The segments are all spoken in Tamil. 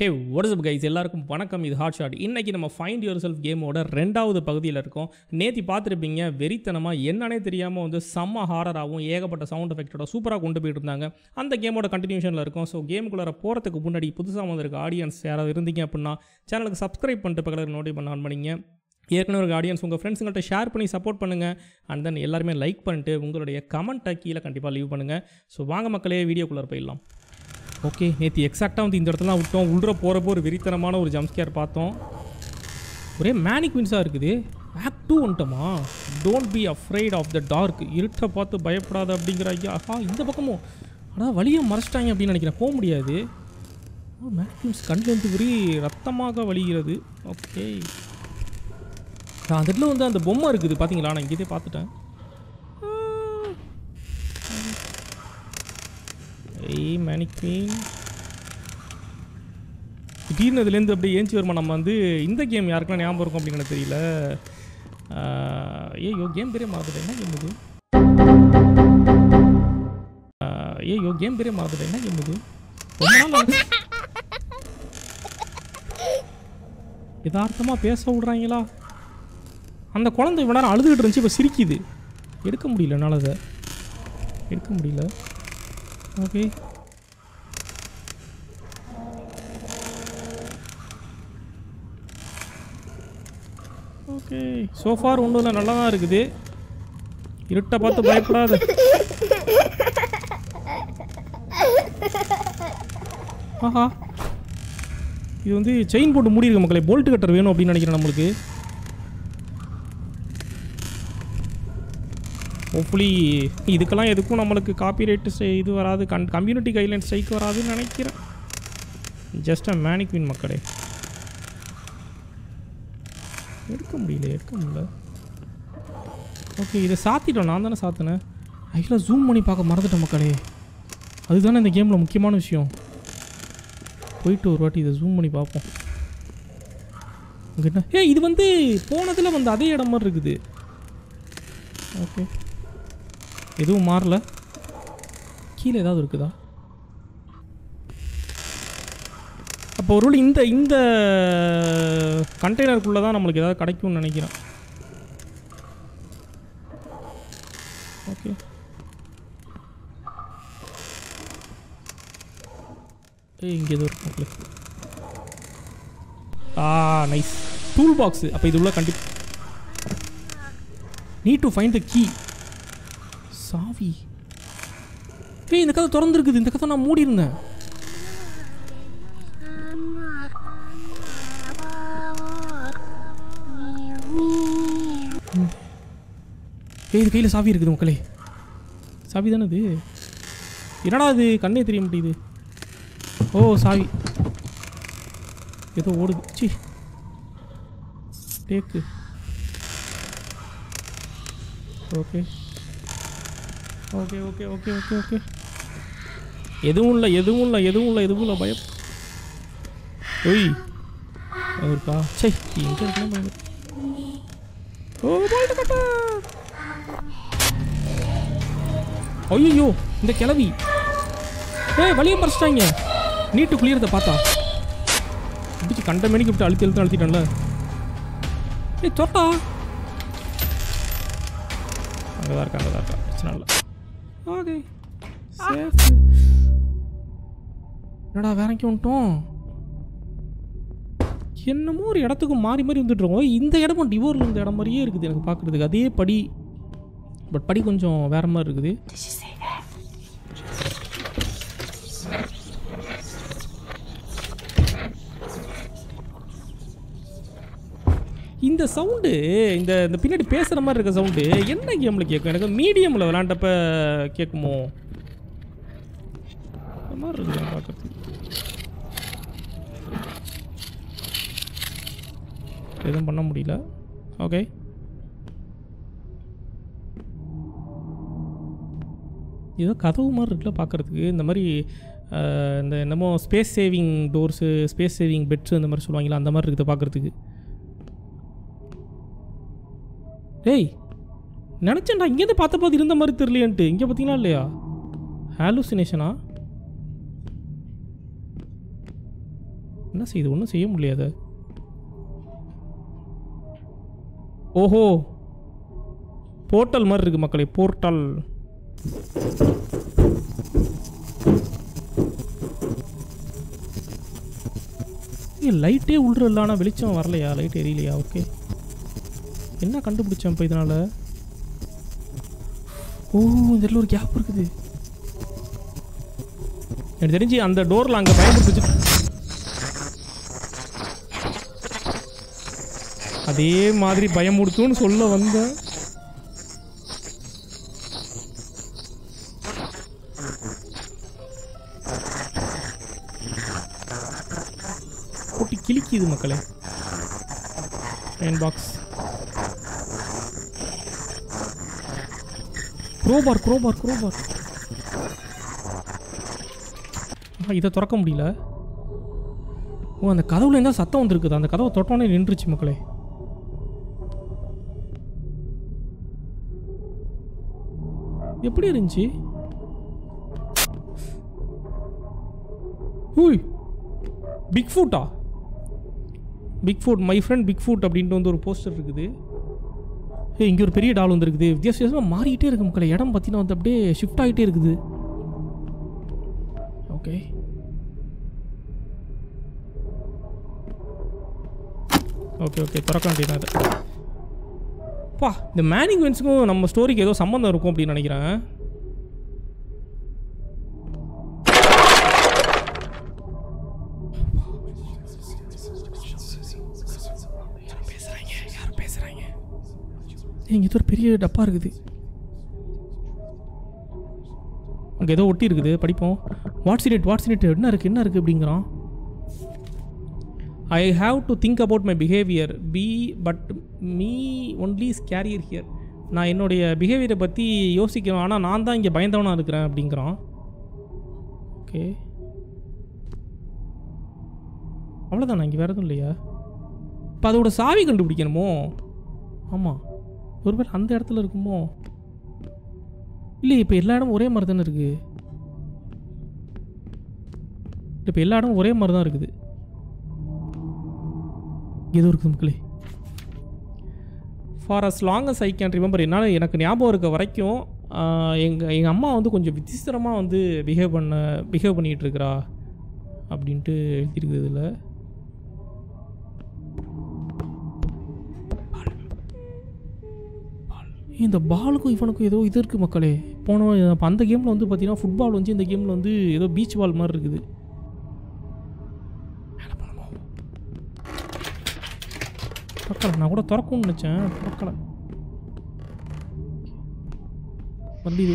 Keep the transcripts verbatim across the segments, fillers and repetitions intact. ஹே வாட்ஸ் அப் கைஸ், எல்லாருக்கும் வணக்கம். இது ஹாட் ஷாட். இன்றைக்கி நம்ம ஃபைண்ட் யுவர் செல்ஃப் கேமோட ரெண்டாவது பகுதியில் இருக்கோம். நேற்று பார்த்துருப்பீங்க, வெறித்தனமாக என்னன்னே தெரியாமல் வந்து செம்ம ஹாரராகவும் ஏகப்பட்ட சவுண்ட் எஃபெக்டோட சூப்பராக கொண்டு போயிட்டு இருந்தாங்க. அந்த கேமோட கண்டினியூஷனில் இருக்கும். ஸோ கேமுக்குள்ளே போகிறதுக்கு முன்னாடி புதுசாக வந்திருக்க ஆடியன்ஸ் யாராவது இருந்தீங்க அப்படின்னா சேனலுக்கு சப்ஸ்கிரைப் பண்ணிட்டு பக்கத்தில் நோட்டிஃபை பண்ண ஆன் பண்ணிங்க. ஏற்கனவே ஒரு ஆடியன்ஸ் உங்கள் ஃப்ரெண்ட்ஸுங்கள்ட்ட ஷேர் பண்ணி சப்போர்ட் பண்ணுங்கள். அண்ட் தென் எல்லாருமே லைக் பண்ணிட்டு உங்களுடைய கமெண்ட்டை கீழே கண்டிப்பாக லீவ் பண்ணுங்கள். ஸோ வாங்க மக்களே, வீடியோக்குள்ளே போயிடலாம். ஓகே, நேற்று எக்ஸாக்டாக வந்து இந்த இடத்துல விட்டோம். உள்ளே போகிறப்போ ஒரு வெறித்தனமான ஒரு ஜம்ஸ்கேர் பார்த்தோம். ஒரே மேனிக் வின்ஸாக இருக்குது. ஆக்ட் டூ வந்துட்டோமா? Don't be afraid of the dark. இருட்டை பார்த்து பயப்படாத அப்படிங்கிற ஐயா. ஆஹா, இந்த பக்கமும் ஆனால் வழியை மறைச்சிட்டாங்க அப்படின்னு நினைக்கிறேன். போக முடியாது. மேனிக் வின்ஸ் கண்ணிலேருந்து விரி ரத்தமாக வழிகிறது. ஓகே, நான் அந்த இடத்துல வந்து அந்த பொம்மை இருக்குது பார்த்தீங்களா? நான் இங்கேயே பார்த்துட்டேன். ஏய் மேனிக்வீன், திடீர்னு அதுலேருந்து அப்படியே ஏஞ்சி வருமா? நம்ம வந்து இந்த கேம் யாருக்கெல்லாம் ஞாபகம் இருக்கும் அப்படின்னு எனக்கு தெரியல. ஏ யோ கேம் பெரிய மாறுது, என்ன கேம் இது? ஏ யோ கேம் பெரிய மாறுது, என்ன கேம் இது? யதார்த்தமாக பேச விடுறாங்களா? அந்த குழந்தை இவ்வளோ நேரம் அழுதுகிட்டு இருந்துச்சு, இப்போ சிரிக்குது. எடுக்க முடியல என்னால், அதை எடுக்க முடியல. ஓகே, ஓகே, சோஃபார் ஒன்றும் இல்லை, நல்லா தான் இருக்குது. இருட்டை பார்த்து பயப்படாது. ஆஹா, இது வந்து செயின் போட்டு மூடி இருக்கு மக்களே. போல்ட் கட்டர் வேணும் அப்படின்னு நினைக்கிறேன் நம்மளுக்கு. ஹோப்ஃபுல்லி இதுக்கெல்லாம் எதுக்கும் நம்மளுக்கு காப்பிரைட் இது வராது, கண் கம்யூனிட்டி கைட்லைன்ஸ் ஸ்ட்ரைக் வராதுன்னு நினைக்கிறேன். ஜஸ்ட் அ மேனிக்வின் மக்களே. எடுக்க முடியல, எடுக்க முடியல. ஓகே, இதை சாத்திட்டோம். நான் தானே சாத்தினேன். ஆக்சுவலாக ஜூம் பண்ணி பார்க்க மறந்துட்டேன் மக்களே. அதுதானே இந்த கேமில் முக்கியமான விஷயம். போயிட்டு ஒரு வாட்டி இதை ஜூம் பண்ணி பார்ப்போம். ஓகேண்ணா, ஏ இது வந்து போனதில் வந்து அதே இடம் மாதிரி இருக்குது. ஓகே, எதுவும் மாறல. கீழே ஏதாவது இருக்குதா? அப்போ ஒரு இந்த இந்த கண்டெய்னருக்குள்ளே தான் நம்மளுக்கு ஏதாவது கிடைக்கும்னு நினைக்கிறேன். ஓகே, இங்கே எதுவும் இருக்கு. Ah nice, tool box. அப்போ இது உள்ள கண்டிப்பாக need to find the key. சாவி. ஏய், இந்த கதை திறந்துருக்குது. இந்த கதை நான் மூடி இருந்தேன். ஏய், இது கையில் சாவி இருக்குது மக்களே. சாவி தானே இது? என்னடா அது, கண்ணே தெரிய மாட்டேங்குது. ஓ சாவி, ஏதோ ஓடுது. சி டேக்கு. Okay okay okay okay okay okay எதுவும் இல்லை, எதுவும் இல்லை, எதுவும் இல்லை, எதுவும் இல்லை. பயம். ஒய் இருக்கா? சை, எங்கே இருக்கணும்? ஓ போயிட்டு. ஐயோ, இந்த கிளவி. ஏய், வழியை மறைச்சிட்டாங்க. நீட்டு குளியறதை பார்த்தா பிடிச்சி கண்ட மணிக்கு விட்டு அழுத்தி அழுத்தம் அழுத்திட்டான்ல. ஏய் தோட்டா, அங்கே தான் இருக்கா, அங்கே தான் இருக்கா. பிரச்சனை இல்லை. Okay, safe. என்னடா வேறக்கி வந்துட்டோம். என்னமோ ஒரு இடத்துக்கு மாறி மாறி வந்துட்டுருக்கோம். இந்த இடமும் டிவோரில் இருந்த இடம் மாதிரியே இருக்குது எனக்கு பார்க்குறதுக்கு. அதே படி, பட் படி கொஞ்சம் வேறு மாதிரி இருக்குது. இந்த சவுண்டு, இந்த இந்த பின்னாடி பேசுகிற மாதிரி இருக்க சவுண்டு என்ன கேமில் கேட்கும்? எனக்கு மீடியமில் விளாண்டப்ப கேட்குமோ மாதிரி இருக்குது பார்க்குறது. எதுவும் பண்ண முடியல. ஓகே, ஏதோ கதவு மாதிரி இருக்குல்ல பார்க்குறதுக்கு. இந்த மாதிரி இந்த என்னமோ space saving doors, space saving beds அந்த மாதிரி சொல்லுவாங்களா, அந்த மாதிரி இருக்குது பார்க்குறதுக்கு. ஏய் நினச்சேன்டா, இங்கேருந்து பார்த்த பார்த்து இருந்த மாதிரி தெரியலையன்ட்டு. இங்கே பார்த்தீங்களா இல்லையா? ஹாலுசினேஷனா? என்ன செய்யுது? ஒன்றும் செய்ய முடியாது. ஓஹோ, போர்ட்டல் மாதிரி இருக்குது மக்களே, போர்ட்டல். லைட்டே உள்ளானா வெளிச்சம் வரலையா? லைட் எரியலையா? ஓகே, என்ன கண்டுபிடிச்சேன் இப்போ இதனால்? ஓ, இந்த இடத்துல ஒரு கேப் இருக்குது. எனக்கு தெரிஞ்சு அந்த டோரில் அங்கே பயன்படுத்தி அதே மாதிரி பயமுடுத்துன்னு சொல்ல வந்த போட்டி கிளிக்குது மக்களே. Box crowbar crowbar crowbar. ஆ, இதை திறக்க முடியல. ஓ, அந்த கதவுல இருந்தால் சத்தம் வந்துருக்குது. அந்த கதவை தொட்டோன்னே நின்றுச்சு மக்களே. எப்படி இருந்துச்சு? ஹூய், பிக் ஃபுட்டா? Big foot, my friend big foot அப்படின்ட்டு வந்து ஒரு போஸ்டர் இருக்குது. ஏ, இங்கே ஒரு பெரிய டால் வந்துருக்குது. வித்தியாச வித்தியாசமாக மாறிக்கிட்டே இருக்கு மக்களை. இடம் பார்த்தீங்கன்னா வந்து அப்படியே ஷிஃப்ட் ஆகிட்டே இருக்குது. ஓகே, ஓகே, ஓகே, திறக்க வேண்டியதான் அது. பா, இந்த மேனிங் வென்ஸுக்கும் நம்ம ஸ்டோரிக்கு ஏதோ சம்மந்தம் இருக்கும் அப்படின்னு நினைக்கிறேன். இங்கே ஏதோ ஒரு பெரிய டப்பா இருக்குது. அங்கே ஏதோ ஒட்டி இருக்குது, படிப்போம். வாட்ஸ் இட், வாட்ஸ் இட், என்ன இருக்குது என்ன இருக்குது அப்படிங்கிறான். I have to think about my behaviour be but me only carrier here. நான் என்னுடைய பிஹேவியரை பற்றி யோசிக்கணும், ஆனால் நான் தான் இங்கே பயந்தவனாக இருக்கிறேன் அப்படிங்கிறான். ஓகே, அவ்வளோதான். நான் இங்கே வேறு எதுவும் இல்லையா? இப்போ அதோட சாவி கண்டுபிடிக்கணுமோ? ஆமாம், ஒருவேளை அந்த இடத்துல இருக்குமோ? இல்லை, இப்போ எல்லா இடமும் ஒரே மாதிரி தானே இருக்குது. இப்போ எல்லா இடமும் ஒரே மாதிரி தான் இருக்குது. ஏதோ இருக்குது மக்களே. For as long as I can remember, என்னால் எனக்கு ஞாபகம் இருக்க வரைக்கும் எங்கள் எங்கள் அம்மா வந்து கொஞ்சம் விசித்திரமாக வந்து பிஹேவ் பண்ண பிஹேவ் பண்ணிகிட்டு இருக்கிறா அப்படின்ட்டு எழுதியிருக்குது இதில். இந்த பாலுக்கும் இவனுக்கும் ஏதோ இது இருக்குது மக்களே. போன அப்போ அந்த கேமில் வந்து பார்த்தீங்கன்னா ஃபுட்பால் வந்து இந்த கேமில் வந்து ஏதோ பீச் பால் மாதிரி இருக்குது. பக்கலை, நான் கூட திறக்கும்னு நினச்சேன், பக்கலை வந்து இது.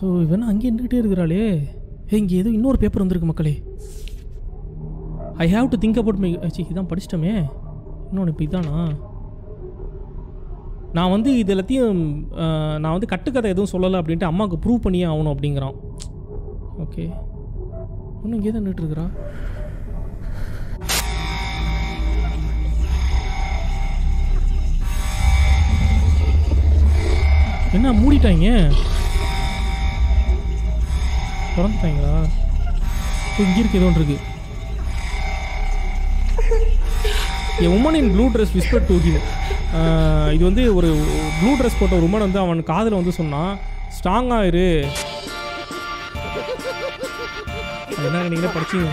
ஸோ இவன் அங்கே நின்றுக்கிட்டே இருக்கிறாளே. இங்கே ஏதோ இன்னொரு பேப்பர் வந்திருக்கு மக்களே. I have to think about my. ஆச்சு, இதான் படிச்சிட்டோமே. இன்னொன்று இப்போ இதானா? நான் வந்து இது எல்லாத்தையும் நான் வந்து கட்டுக்கதை எதுவும் சொல்லலை அப்படின்ட்டு அம்மாவுக்கு ப்ரூவ் பண்ணியே ஆகணும் அப்படிங்கிறான். ஓகே, இன்னும் இங்கே தான் நின்றுட்டுருக்குறா. என்ன மூடிட்டாங்க? திறந்துட்டாங்களா? இங்கே இருக்கு, ஏதோ ஒன்று இருக்கு. என் woman in blue dress whisper to him. இது வந்து ஒரு ப்ளூ ட்ரெஸ் போட்ட ஒரு உமன் வந்து அவன் காதில் வந்து சொன்னான், ஸ்ட்ராங்காக இரு. என்ன நீங்களே படிச்சீங்க?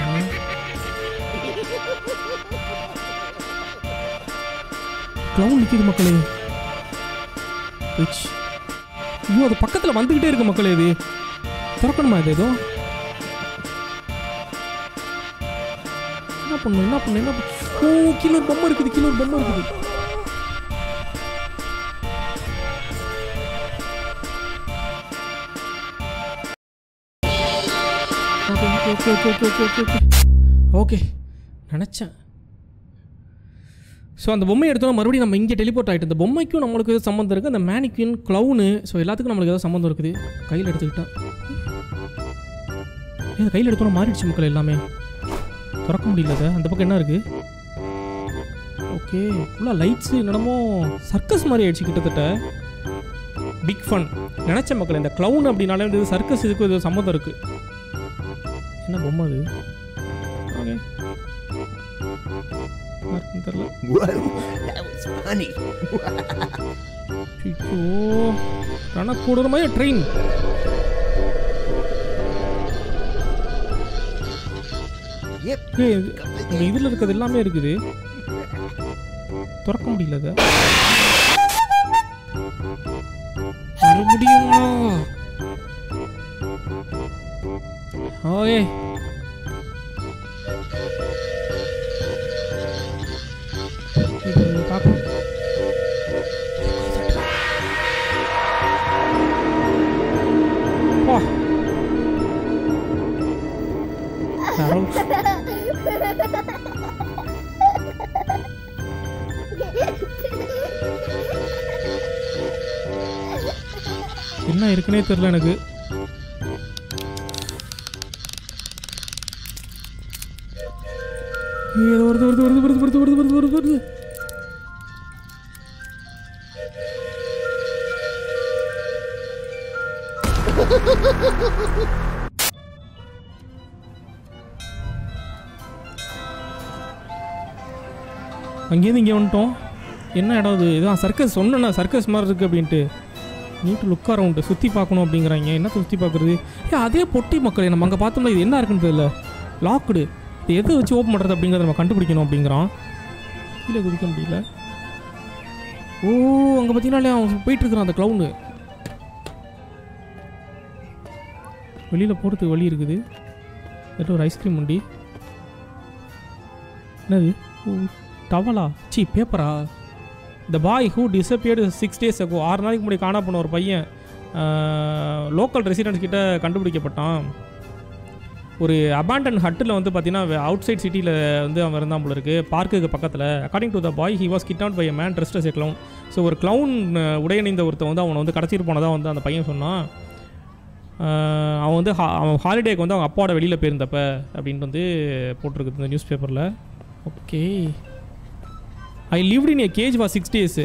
க்ளவுன் நிற்கிது மக்களே. ஐயோ, அது பக்கத்தில் வந்துக்கிட்டே இருக்கு மக்களே. இது திறக்கணுமா மாதிரி ஏதோ என்ன பண்ணணும் என்ன பண்ணணும் என்ன ஓ கீழே ஒரு பொம்மை இருக்குது கீழே ஒரு பொம்மை இருக்குது okay okay okay okay okay okay okay நினச்சேன் ஸோ அந்த பொம்மையை எடுத்தோன்னா மறுபடியும் நம்ம இங்கே டெலிபோர்ட் ஆகிட்டு இந்த பொம்மைக்கும் நம்மளுக்கு ஏதோ சம்மந்தம் இருக்குது அந்த மேனிக்வின் க்ளவுனு ஸோ எல்லாத்துக்கும் நம்மளுக்கு ஏதோ சம்மந்தம் இருக்குது கையில் எடுத்துக்கிட்டா ஏன் கையில் எடுத்தோன்னா மாறிடுச்சு மக்கள் எல்லாமே திறக்க முடியல சார் அந்த பக்கம் என்ன இருக்குது ஓகே ஃபுல்லாக லைட்ஸு என்னென்னமோ சர்க்கஸ் மாதிரி ஆயிடுச்சு கிட்டத்தட்ட பிக் ஃபன் நினச்ச மக்கள் இந்த க்ளவுன் அப்படின்னாலே வந்து சர்க்கஸ் இதுக்கு ஏதோ சம்மந்தம் இருக்குது என்ன பொம்மை அது ஓகே மார்க்கன் தெரியல ஐயோ கணக்கூடுற மாதிரி ட்ரெயின் இதில் இருக்கிறது எல்லாமே இருக்குது திறக்க முடியல அதை தர முடியுமா ஓகே என்ன இருக்குன்னே தெரியல எனக்கு ஏதோ வருது வருது வருது வருது வருது வருது வருது வருது வருது அங்கேருந்து இங்கே வந்துட்டோம் என்ன இடம் அது இதுதான் சர்க்கஸ் சொன்னேண்ணா சர்க்கஸ் மாதிரி இருக்குது அப்படின்ட்டு நீட்டு லுக் அரவுண்டு சுற்றி பார்க்கணும் அப்படிங்கிறாங்க என்ன சுற்றி பார்க்குறது ஏன் அதே பொட்டி மக்கள் நம்ம அங்கே பார்த்தோம்னா இது என்ன இருக்குன்னு தெரியல லாக்டு இது எதை வச்சு ஓப்பன் பண்ணுறது அப்படிங்கிறத நம்ம கண்டுபிடிக்கணும் அப்படிங்கிறோம் கீழே குதிக்க முடியல ஓ அங்கே பார்த்தீங்கன்னா அவன் போயிட்டுருக்குறான் அந்த க்ளவுண்டு வெளியில் போகிறதுக்கு வழி இருக்குது எட்ட ஒரு ஐஸ்கிரீம் உண்டி என்னது ஓ டவலா சி பேப்பரா the boy who disappeared six days ஆகும் ஆறு நாளைக்கு முன்னாடி காணா போன ஒரு பையன் லோக்கல் ரெசிடென்ட்ஸ் கிட்ட கண்டுபிடிக்கப்பட்டான் ஒரு அபேண்டன் ஹட்டில் வந்து பார்த்தீங்கன்னா அவுட் சைட் சிட்டியில் வந்து அவன் இருந்தான் போல இருக்குது பார்க்குக்கு பக்கத்தில் according to the boy he was kidnapped by a man dressed as a clown so ஒரு க்ளவுன் உடையணிந்த ஒருத்தன் வந்து அவனை வந்து கடத்திட்டு போனதாக வந்து அந்த பையன் சொன்னான் அவன் வந்து அவன் ஹாலிடேக்கு வந்து அவன் அப்பாவோட வெளியில் போயிருந்தப்ப அப்படின்ட்டு வந்து போட்டிருக்குது இந்த நியூஸ் பேப்பரில் okay I lived in a cage for six days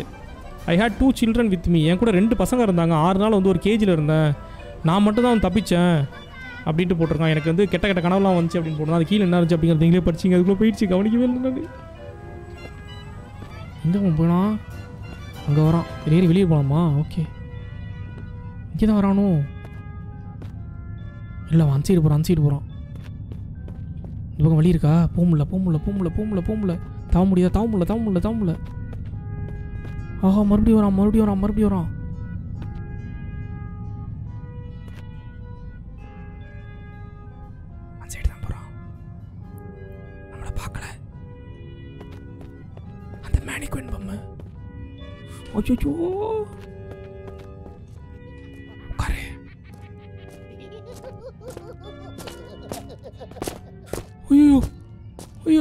I had two children with me என் கூட ரெண்டு பசங்க இருந்தாங்க ஆறு நாள் வந்து ஒரு கேஜில் இருந்தேன் நான் மட்டும் தான் அவன் தப்பித்தேன் அப்படின்ட்டு போட்டிருக்கான் எனக்கு வந்து கெட்ட கெட்ட கனவுலாம் வந்துச்சு அப்படின்னு போட்டுருந்தேன் அது கீழே என்ன இருந்துச்சு அப்படிங்கிறது நீங்களே படிச்சிங்க அதுக்குள்ளே போயிடுச்சு கவனிக்கவே இல்லை எங்கே போனால் அங்கே வரான் ஏறி வெளியே போகலாமா ஓகே இங்கே தான் வரானோ இல்லை அவன் அன்சைடு போகிறான் அன்சைடு போகிறான் இந்த பக்கம் வழி இருக்கா போமுல்ல போமுல்ல போமுல்ல போமுல்ல போமுல்ல தாவ முடியாதா தாவ முடியல தாவ முடியல தாவ முடியல ஆஹா மறுபடியும் வரான் மறுபடியும் வரான் மறுபடியும் வரான் அன்சைடு தான் போகிறான் நம்மளை பார்க்கல அந்த மேனிக்வின் பொம்மை அச்சோ ஐயோ ஐயோ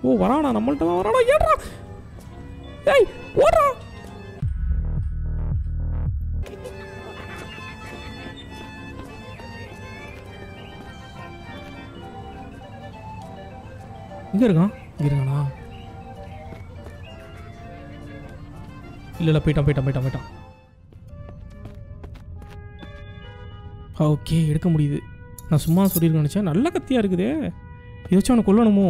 ஓ வரானா நம்மள்ட்ட தான் வரானா ஏறா ஏய் ஓடுறா இங்கே இருக்கான் இங்கே இருக்கானா இல்லை இல்லை போயிட்டான் போயிட்டான் போயிட்டான் போயிட்டான் ஓகே எடுக்க முடியுது. நான் சும்மா சொல்லியிருக்கேன் நினச்சேன், நல்ல கத்தியாக இருக்குதே, இதை வச்சு அவனை கொல்லணுமோ?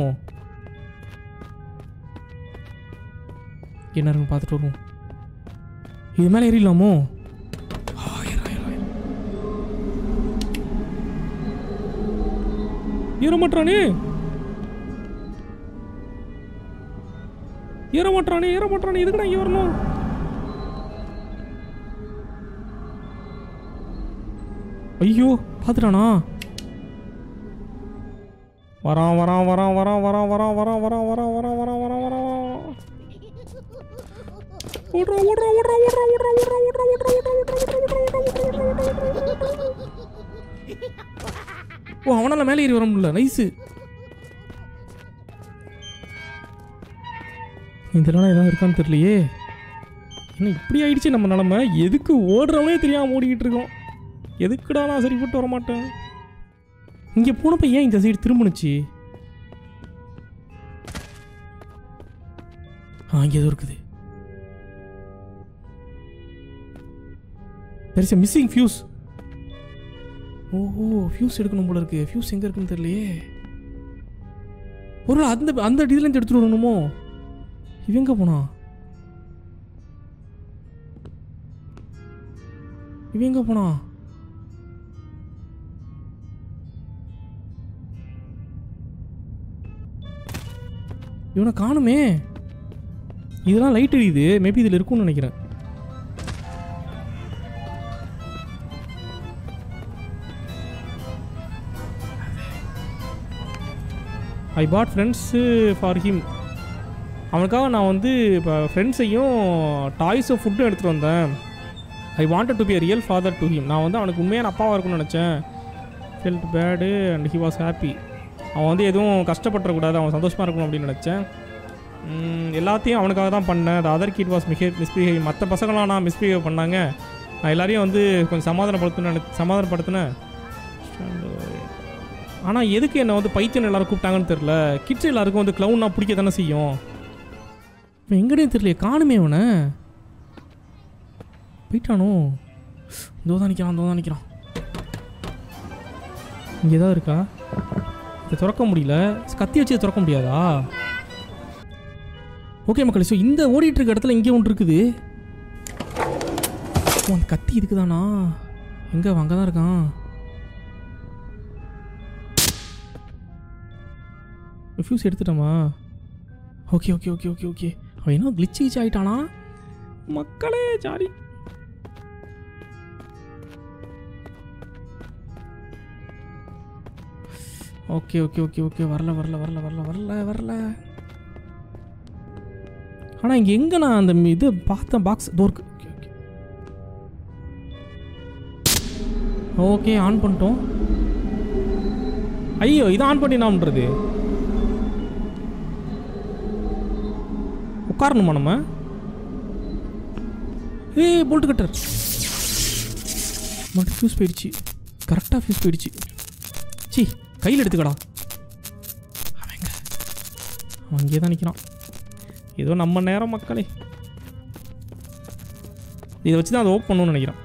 என்ன இருக்குன்னு பார்த்துட்டு வருவோம். இது மேலே ஏறிடலாமோ? ஏற மாட்டானே ஏற மாட்டானே ஏற மாட்டானே இதுக்கு நான் இங்கே வரணும். ஐயோ பார்த்துட்டானா? வரான் வரான் வரான் வரான் வரான் வரான் வரான் வரான் வரான் வரான் வரான் வரான் வரான் ஓடுறா ஓடுறா ஓடுறா ஓடுறா ஓடுறா ஓடுறா ஓடுறா ஓடுறா ஓடுறா ஓ அவனால மேலே ஏறி வர முடியல. நைஸு. இந்த நிலம் எதாவது இருக்கான்னு தெரியலையே. ஏன்னா இப்படி ஆயிடுச்சு நம்ம நிலமை. எதுக்கு ஓடுறவனே தெரியாமல் ஓடிக்கிட்டு இருக்கோம். எதுக்குடா நான் சரிப்பட்டு வரமாட்டேன். இங்கே போனப்போ ஏன் இந்த சைடு திரும்பினுச்சு? ஆ இங்கே எதுவும் இருக்குது. பெருசா மிஸ்ஸிங் ஃபியூஸ். ஓஹோ ஃபியூஸ் எடுக்கணும் போல இருக்கு. ஃபியூஸ் எங்கே இருக்குன்னு தெரியலையே. ஒரு அந்த அந்த டீலேருந்து எடுத்துகிட்டு வரணுமோ? இவங்க போனா இவங்க போனா இவனை காணுமே. இதெல்லாம் லைட் எரியுது. மேபி இதில் இருக்கும்னு நினைக்கிறேன். I bought friends for him. அவனுக்காக நான் வந்து இப்போ ஃப்ரெண்ட்ஸையும் டாய்ஸும் ஃபுட்டும் எடுத்துகிட்டு வந்தேன். I wanted to be a real father to him. நான் வந்து அவனுக்கு உண்மையான அப்பாவாக இருக்கும்னு நினச்சேன். Felt bad and he was happy. அவன் வந்து எதுவும் கஷ்டப்பட்டுறக்கூடாது, அவன் சந்தோஷமாக இருக்கணும் அப்படின்னு நினச்சேன். எல்லாத்தையும் அவனுக்காக தான் பண்ணேன். அது அதர் கிட் வாஸ் மிக மிஸ்பிஹேவ். மற்ற பசங்களாம் நான் மிஸ்பிஹேவ் பண்ணாங்க. நான் எல்லாரையும் வந்து கொஞ்சம் சமாதானப்படுத்தணும்னு நினை சமாதானப்படுத்தினேன். ஆனால் எதுக்கு என்னை வந்து பைத்தியம் எல்லோரும் கூப்பிட்டாங்கன்னு தெரில. கிட்ஸ் எல்லாருக்கும் வந்து க்ளவுன்னா பிடிக்க தானே செய்யும். இப்போ எங்கடையும் தெரியலையே. காணுமே அவனை. போயிட்டானோ? தோதான் நிற்கிறான் தோதான் நிற்கிறான். இங்கே தான் இருக்கா? இதை திறக்க முடியல. கத்தி வச்சு திறக்க முடியாதா? ஓகே மக்களே, ஸோ இந்த ஓடிட்டு இருக்க இடத்துல இங்கே ஒன்று இருக்குது. ஓ அந்த கத்தி இருக்குதானா? எங்கே? அங்கே தான் இருக்கான். ஃபியூஸ் எடுத்துட்டோமா? Okay okay okay okay okay அவன் என்ன கிளிச் கிளிச் ஆகிட்டானா? மக்களே sorry. Okay okay okay okay வரல வரல வரல வரல வரல வரல. ஆனால் இங்கே எங்கே நான் அந்த இது பார்த்தேன்? பாக்ஸ் டோர்க்கு. ஓகே ஓகே ஓகே ஆன் பண்ணிட்டோம். ஐயோ இதை ஆன் பண்ணினாம்ன்றது. உட்காரணுமா நம்ம? ஏ போல்ட் கட்டர் மட்டும் ஃபியூஸ் போயிடுச்சு. கரெக்டாக ஃபியூஸ் போயிடுச்சு. சி கையில் எடுத்துக்கடா. அவன் அவன் இங்கே தான் நிற்கிறான். ஏதோ நம்ம நேரம் மக்களே. இதை வச்சு தான் அதை ஓப்பன் பண்ணணும்னு நினைக்கிறான்.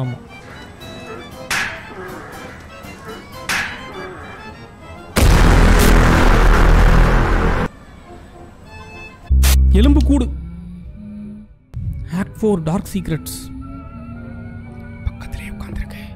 ஆமாம் எலும்பு கூடு. Act four dark secrets. பக்கத்திலே உட்கார்ந்திருக்கேன்.